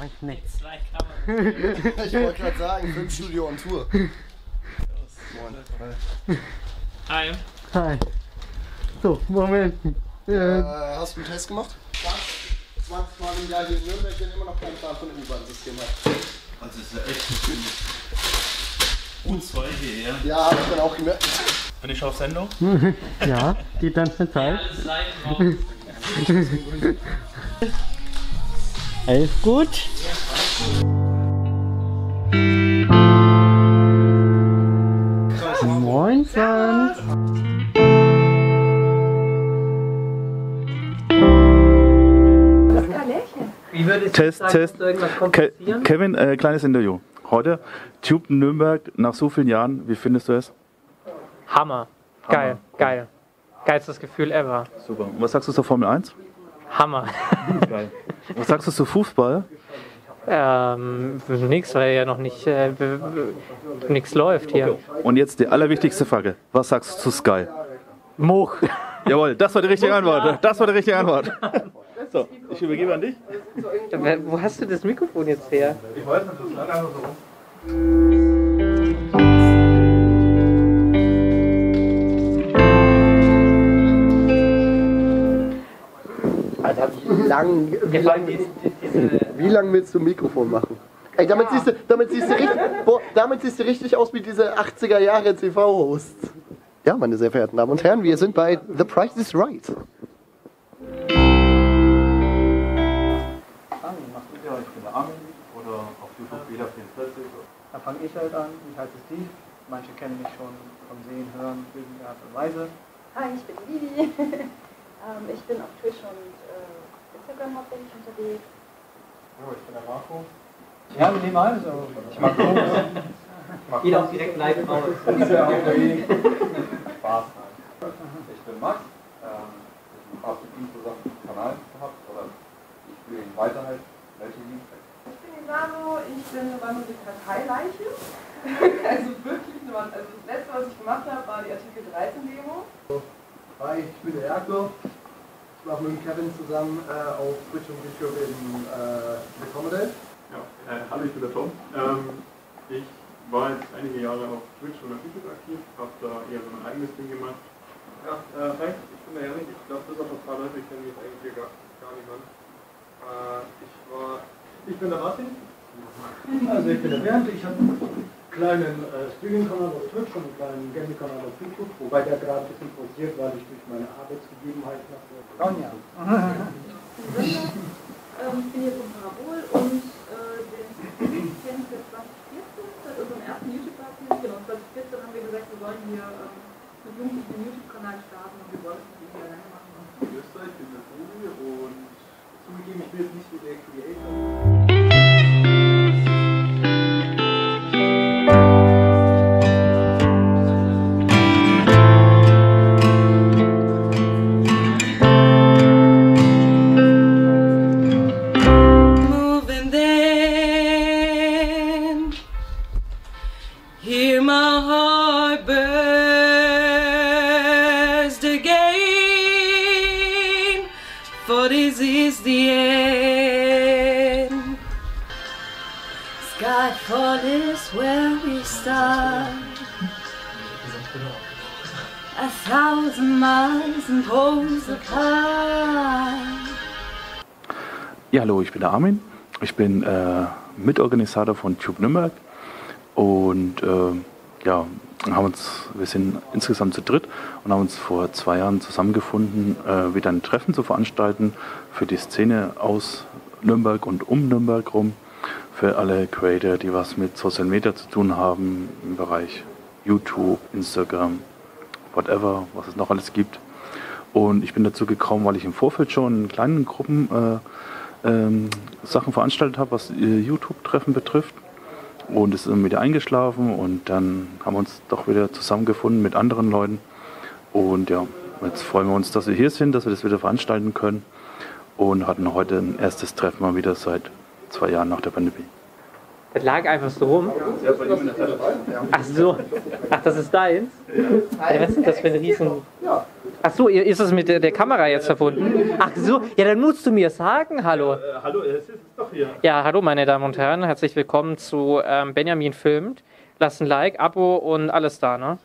mache ich nichts. Ich wollte gerade sagen, Filmstudio on Tour. Moin. Hi. Hi. So, Moment. Hast du einen Test gemacht? 20 Mal im Jahr hier in Nürnberg, bin immer noch keinen Plan von dem U-Bahn-System hat. Also ist ja echt natürlich. Uns heute hierher. Ja, hab ich dann auch gemerkt. Bin ich auf Sendung? Ja, die ganze Zeit. Alles gut? Ja, alles gut. Moin, Bernd. Test. Kevin, kleines Interview. Heute, Tube Nürnberg nach so vielen Jahren, wie findest du es? Hammer. Geil, cool. Geil. Geilstes Gefühl ever. Super. Und was sagst du zur Formel 1? Hammer. Geil. Was sagst du zu Fußball? Nix, weil ja noch nicht nichts läuft hier. Okay. Und jetzt die allerwichtigste Frage. Was sagst du zu Sky? Moch. Jawohl, das war die richtige Antwort. Das war die richtige Antwort. So, ich übergebe an dich. Wo hast du das Mikrofon jetzt her? Ich weiß nicht, das lag einfach so rum. Wie lang willst du ein Mikrofon machen? Ey, damit siehst du richtig aus wie diese 80er Jahre TV-Hosts. Ja, meine sehr verehrten Damen und Herren, wir sind bei The Price Is Right. Armin, machst du dir heute wieder Armin oder auf YouTube wieder 44? Da fange ich halt an, ich heiße Steve. Manche kennen mich schon vom Sehen, Hören, Bilden, Art und Weise. Hi, ich bin Vivi. Ich bin auf Twitch und Instagram hauptsächlich unterwegs. Oh, ich bin der Marco. Ja, wir nehmen alles auf. Ich mag Fotos. Geht auch direkt live raus. Spaß. Ich bin Max. Ich habe mit ihm zusammen einen Kanal gehabt. Oder ich spiele ihn weiter halt. Welche Dienstag? Ich bin die Yaro. Ich bin sogar nur die Karteileiche. Also wirklich nur. Also das letzte, was ich gemacht habe, war die Artikel 13 Demo. Hi, ich bin der Erke. Ich mache mit Kevin zusammen auf Twitch und YouTube in The Comedy. Ja, hallo, ich bin der Tom. Ich war jetzt einige Jahre auf Twitch und auf YouTube aktiv, habe da eher so mein eigenes Ding gemacht. Ja, hi, ich bin der Janik. Ich glaube, bis auf ein paar Leute kennen mich eigentlich hier gar niemand. Ich bin der Martin. Also ich bin der Bernd. Ich habe kleinen Streaming-Kanal auf Twitch und einen kleinen Gaming-Kanal auf YouTube, wobei der gerade ein bisschen pausiert, weil ich durch meine Arbeitsgegebenheiten nach der Kronja. Ich bin hier vom Parabol und den kennen wir 2014, seit unserem ersten YouTube-Partner. Genau, 2014 haben wir gesagt, wir wollen hier mit Jugendlichen einen YouTube-Kanal starten und wir wollen es mit ihnen alleine machen. Ich bin der Vivi und zugegeben, ich bin jetzt nicht wie der Creator. Skyfall is where we start. 1,000 miles and holes apart. Ja, hallo, ich bin der Armin. Ich bin Mitorganisator von Tube Nürnberg. Und ja, wir sind insgesamt zu dritt und haben uns vor 2 Jahren zusammengefunden, wieder ein Treffen zu veranstalten für die Szene aus Nürnberg und um Nürnberg rum. Für alle Creator, die was mit Social Media zu tun haben, im Bereich YouTube, Instagram, whatever, was es noch alles gibt. Und ich bin dazu gekommen, weil ich im Vorfeld schon in kleinen Gruppen Sachen veranstaltet habe, was YouTube-Treffen betrifft. Und es ist wieder eingeschlafen und dann haben wir uns doch wieder zusammengefunden mit anderen Leuten. Und ja, jetzt freuen wir uns, dass wir hier sind, dass wir das wieder veranstalten können. Und hatten heute ein erstes Treffen mal wieder seit 2 Jahren nach der Pandemie. Das lag einfach so rum. Ach so. Ach, das ist deins? Ja, was ist das für ein Riesen... Ach so, ist das mit der Kamera jetzt verbunden? Ach so, ja, dann musst du mir sagen, hallo. Hallo, es ist doch Ja, hallo meine Damen und Herren, herzlich willkommen zu Benjamin filmt. Lasst ein Like, Abo und alles da, ne?